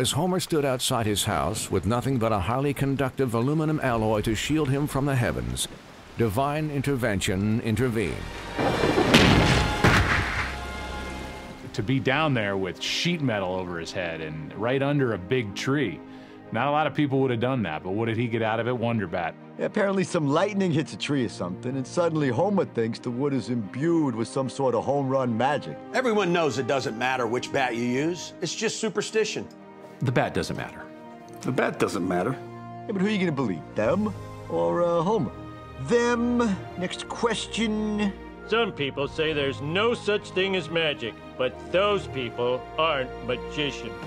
as Homer stood outside his house with nothing but a highly conductive aluminum alloy to shield him from the heavens, divine intervention intervened. To be down there with sheet metal over his head and right under a big tree, not a lot of people would have done that, but what did he get out of it? Wonder Bat. Apparently some lightning hits a tree or something, and suddenly Homer thinks the wood is imbued with some sort of home run magic. Everyone knows it doesn't matter which bat you use. It's just superstition. The bat doesn't matter. The bat doesn't matter. Yeah, but who are you going to believe, them or Homer? Them. Next question. Some people say there's no such thing as magic, but those people aren't magicians.